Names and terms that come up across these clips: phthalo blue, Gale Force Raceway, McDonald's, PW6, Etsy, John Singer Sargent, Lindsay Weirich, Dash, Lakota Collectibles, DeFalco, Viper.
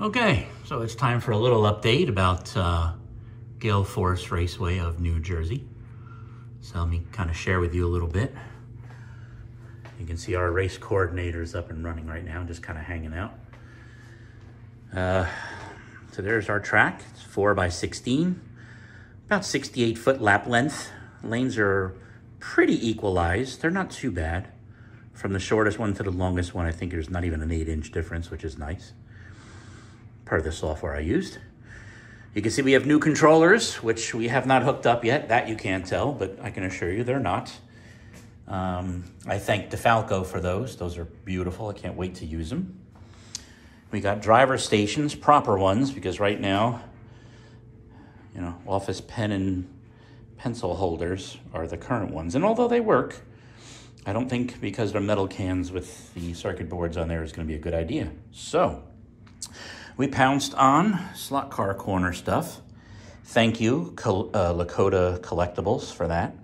Okay, so it's time for a little update about Gale Force Raceway of New Jersey. So let me kind of share with you a little bit. You can see our race coordinator's up and running right now, just kind of hanging out. So there's our track. It's 4x16, about 68-foot lap length. Lanes are pretty equalized. They're not too bad. From the shortest one to the longest one, I think there's not even an 8-inch difference, which is nice. Per the software I used. You can see we have new controllers, which we have not hooked up yet. That you can't tell, but I can assure you they're not. I thank DeFalco for those. Those are beautiful. I can't wait to use them. We got driver stations, proper ones, because right now, you know, office pen and pencil holders are the current ones. And although they work, I don't think because they're metal cans with the circuit boards on there is going to be a good idea. So we pounced on slot car corner stuff. Thank you, Lakota Collectibles, for that.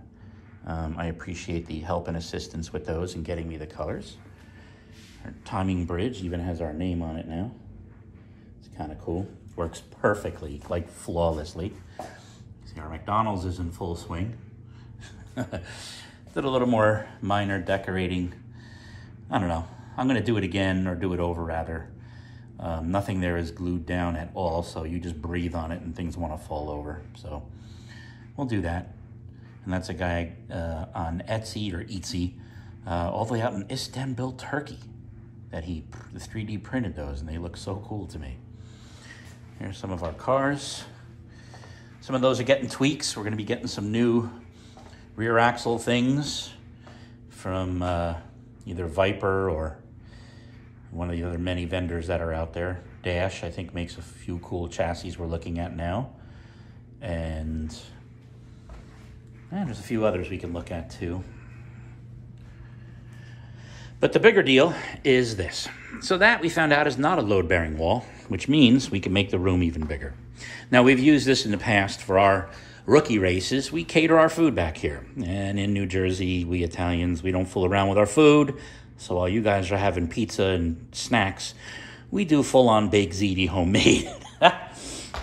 I appreciate the help and assistance with those and getting me the colors. Our timing bridge even has our name on it now. It's kind of cool. Works perfectly, like flawlessly. See, our McDonald's is in full swing. Did a little more minor decorating. I don't know. I'm going to do it again, or do it over, rather. Nothing there is glued down at all, so you just breathe on it and things want to fall over. So we'll do that. And that's a guy on Etsy or Etsy, all the way out in Istanbul, Turkey, that he 3D printed those, and they look so cool to me. Here's some of our cars. Some of those are getting tweaks. We're going to be getting some new rear axle things from either Viper or one of the other many vendors that are out there. Dash, I think, makes a few cool chassis we're looking at now. And there's a few others we can look at too. But the bigger deal is this. So that, we found out, is not a load-bearing wall, which means we can make the room even bigger. Now, we've used this in the past for our rookie races. We cater our food back here. And in New Jersey, we Italians, we don't fool around with our food. So while you guys are having pizza and snacks, we do full-on baked ziti homemade.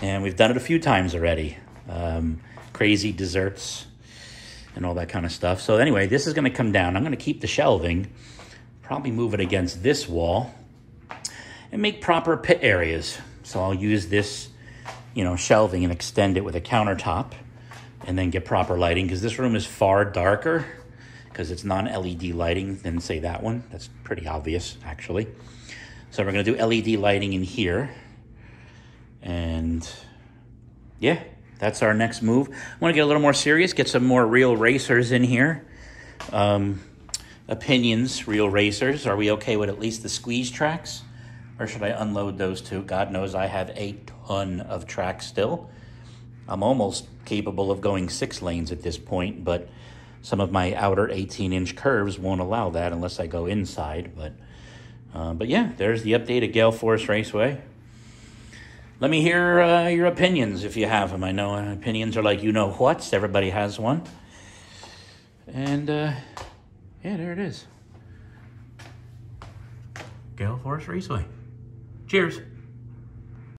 And we've done it a few times already. Crazy desserts and all that kind of stuff. So anyway, this is going to come down. I'm going to keep the shelving, probably move it against this wall, and make proper pit areas. So I'll use this, you know, shelving and extend it with a countertop and then get proper lighting, because this room is far darker, because it's non-LED lighting than, say, that one. That's pretty obvious, actually. So we're going to do LED lighting in here. And yeah, that's our next move. I want to get a little more serious, get some more real racers in here. Opinions, real racers. Are we okay with at least the squeeze tracks? Or should I unload those two? God knows I have a ton of tracks still. I'm almost capable of going 6 lanes at this point, but some of my outer 18-inch curves won't allow that unless I go inside. But yeah, there's the update at Gale Force Raceway. Let me hear your opinions if you have them. I know opinions are like you-know-whats. Everybody has one. And yeah, there it is. Gale Force Raceway. Cheers.